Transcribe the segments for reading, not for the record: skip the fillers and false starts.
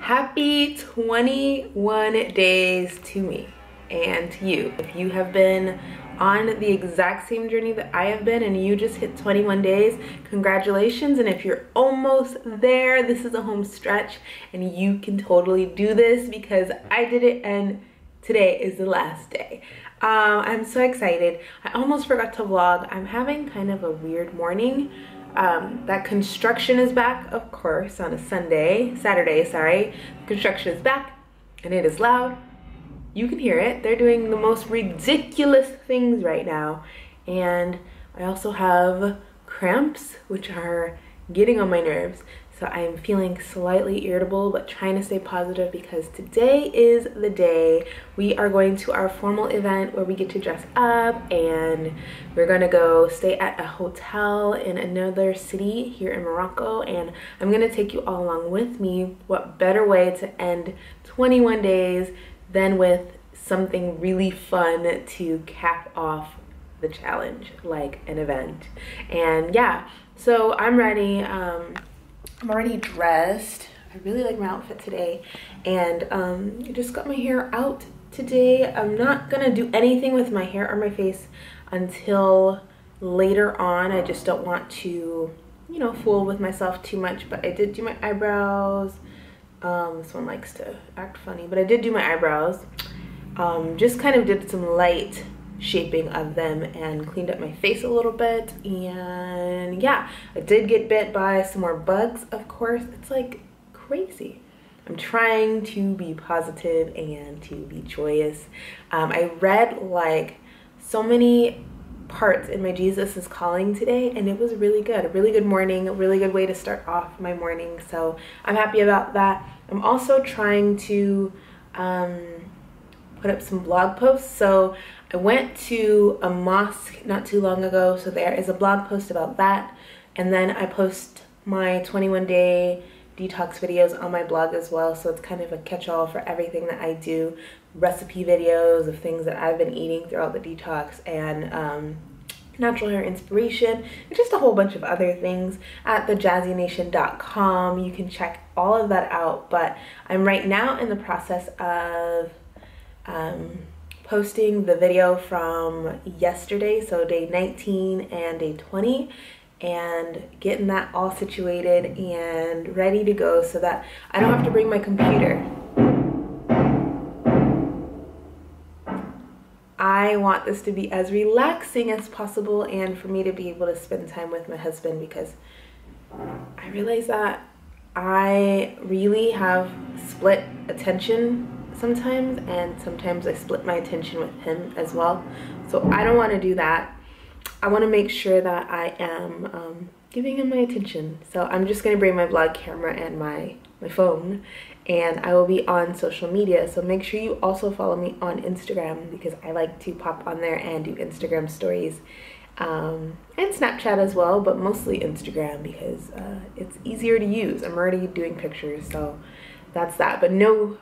Happy 21 days to me and to you. If you have been on the exact same journey that I have been and you just hit 21 days, congratulations. And if you're almost there, this is a home stretch and you can totally do this because I did it and today is the last day. I'm so excited. I almost forgot to vlog. I'm having kind of a weird morning. That construction is back, of course, on a Saturday. Construction is back and it is loud. You can hear it. They're doing the most ridiculous things right now. And I also have cramps, which are getting on my nerves. So I'm feeling slightly irritable, but trying to stay positive because today is the day. We are going to our formal event where we get to dress up, and we're gonna go stay at a hotel in another city here in Morocco, and I'm gonna take you all along with me. What better way to end 21 days than with something really fun to cap off the challenge, like an event. And yeah, so I'm ready. I'm already dressed. I really like my outfit today, and I just got my hair out today. I'm not gonna do anything with my hair or my face until later on. I just don't want to, you know, fool with myself too much, but I did do my eyebrows. This one likes to act funny, but I did do my eyebrows. Just kind of did some light shaping of them and cleaned up my face a little bit. And yeah, I did get bit by some more bugs, of course. It's like crazy. I'm trying to be positive and to be joyous. I read like so many parts in my Jesus is Calling today, and it was really good. A really good morning, a really good way to start off my morning. So I'm happy about that. I'm also trying to put up some blog posts. So I went to a mosque not too long ago, so there is a blog post about that. And then I post my 21-day detox videos on my blog as well, so it's kind of a catch-all for everything that I do. Recipe videos of things that I've been eating throughout the detox, and natural hair inspiration, and just a whole bunch of other things at thejazzynation.com. You can check all of that out, but I'm right now in the process of posting the video from yesterday, so day 19 and day 20, and getting that all situated and ready to go so that I don't have to bring my computer. I want this to be as relaxing as possible and for me to be able to spend time with my husband, because I realize that I really have split attention sometimes, and sometimes I split my attention with him as well. So I don't want to do that. I want to make sure that I am giving him my attention. So I'm just going to bring my vlog camera and my phone, and I will be on social media. So make sure you also follow me on Instagram, because I like to pop on there and do Instagram stories and Snapchat as well, but mostly Instagram because it's easier to use. I'm already doing pictures, so that's that. But no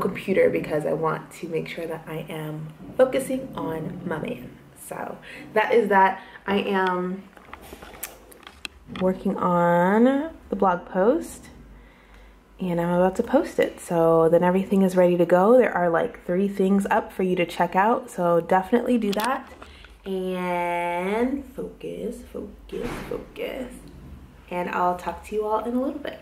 computer, because I want to make sure that I am focusing on my man. So that is that. I am working on the blog post and I'm about to post it, so then everything is ready to go. There are like 3 things up for you to check out, so definitely do that. And focus, and I'll talk to you all in a little bit.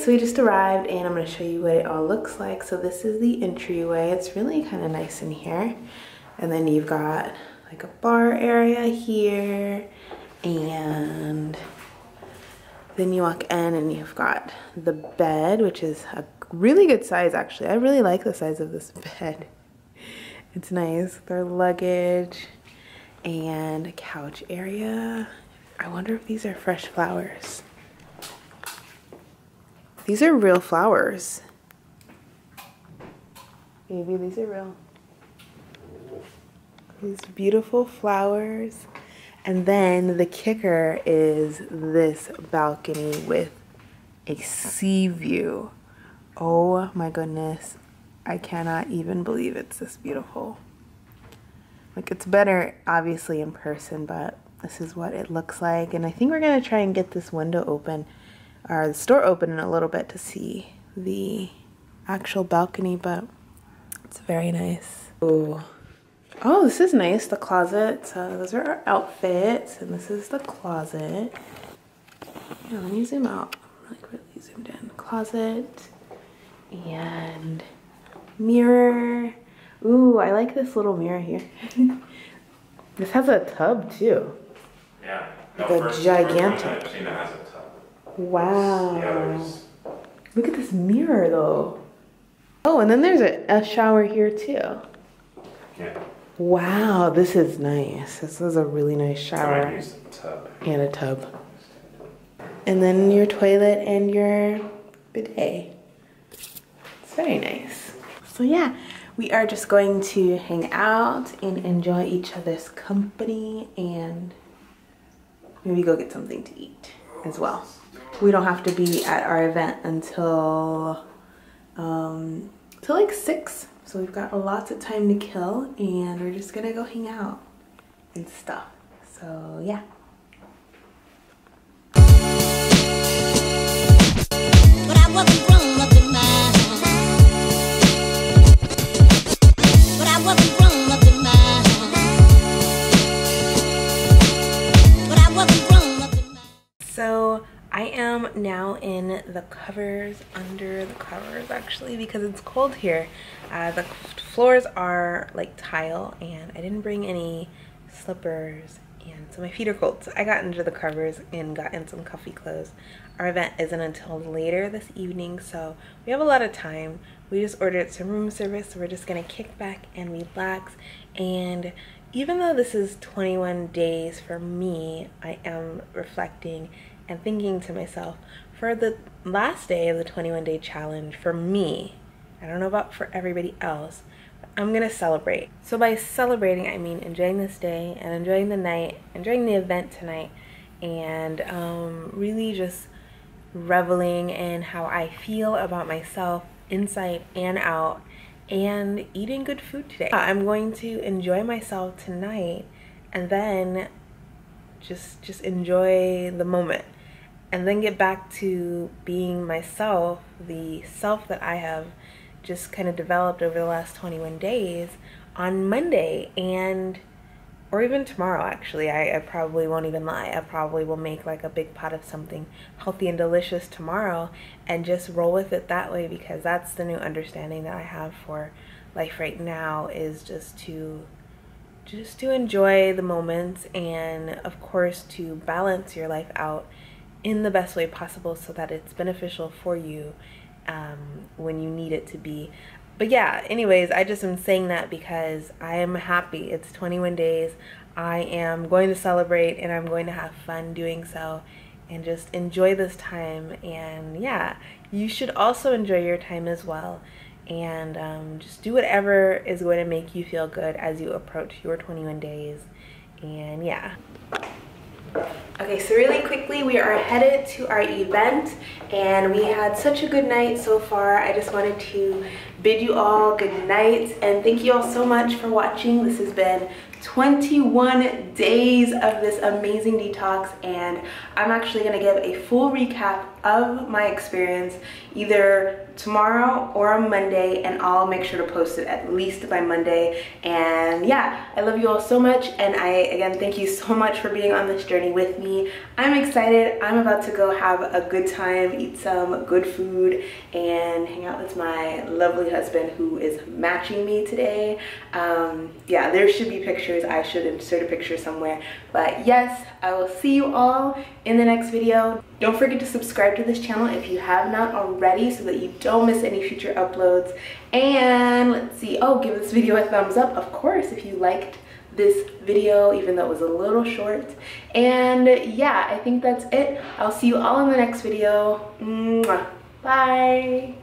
So we just arrived and I'm going to show you what it all looks like. So this is the entryway. It's really kind of nice in here. And then you've got like a bar area here. And then you walk in and you've got the bed, which is a really good size actually. I really like the size of this bed. It's nice. Their luggage and a couch area. I wonder if these are fresh flowers. These are real flowers. Baby, these are real. These beautiful flowers. And then the kicker is this balcony with a sea view. Oh my goodness. I cannot even believe it's this beautiful. Like, it's better obviously in person, but this is what it looks like. And I think we're gonna try and get this window open, or the store open, in a little bit to see the actual balcony, but it's very nice. Ooh. Oh, this is nice, the closet. So those are our outfits, and this is the closet. Yeah, let me zoom out. I'm like really zoomed in. Closet and mirror. Ooh, I like this little mirror here. This has a tub too. Yeah. Like no, a gigantic. I've seen it has a tub. Wow. Yeah, look at this mirror though. Oh, and then there's a shower here too. Yeah. Wow, this is nice. This is a really nice shower. I use the tub. And a tub. And then your toilet and your bidet. It's very nice. So yeah, we are just going to hang out and enjoy each other's company and maybe go get something to eat as well. We don't have to be at our event until like 6. So we've got lots of time to kill, and we're just gonna go hang out and stuff. So yeah. So I am now in the covers, under the covers actually, because it's cold here. The floors are like tile, and I didn't bring any slippers, and so my feet are cold. So I got under the covers and got in some comfy clothes. Our event isn't until later this evening, so we have a lot of time. We just ordered some room service, so we're just gonna kick back and relax. And even though this is 21 days for me, I am reflecting and thinking to myself, for the last day of the 21-day challenge, for me, I don't know about for everybody else, but I'm gonna celebrate. So by celebrating, I mean enjoying this day and enjoying the night, enjoying the event tonight, and really just reveling in how I feel about myself inside and out, and eating good food today. I'm going to enjoy myself tonight, and then just enjoy the moment, and then get back to being myself, the self that I have just kind of developed over the last 21 days on Monday, and or even tomorrow actually. I probably won't even lie. I probably will make like a big pot of something healthy and delicious tomorrow and just roll with it that way, because that's the new understanding that I have for life right now, is just to enjoy the moments, and of course to balance your life out in the best way possible so that it's beneficial for you when you need it to be. But yeah, anyways, I just am saying that because I am happy. It's 21 days. I am going to celebrate, and I'm going to have fun doing so and just enjoy this time. And yeah, you should also enjoy your time as well. And just do whatever is going to make you feel good as you approach your 21 days. And yeah. Okay, so really quickly, we are headed to our event, and we had such a good night so far. I just wanted to bid you all good night, and thank you all so much for watching. This has been 21 days of this amazing detox, and I'm actually going to give a full recap of my experience either tomorrow or on Monday, and I'll make sure to post it at least by Monday. And yeah, I love you all so much, and I again thank you so much for being on this journey with me. I'm excited. I'm about to go have a good time, eat some good food, and hang out with my lovely husband, who is matching me today. Yeah, there should be pictures. I should insert a picture somewhere. But yes, I will see you all in the next video. Don't forget to subscribe to this channel if you have not already, so that you don't miss any future uploads. And let's see, oh, give this video a thumbs up, of course, if you liked this video, even though it was a little short. And yeah, I think that's it. I'll see you all in the next video. Mwah. Bye.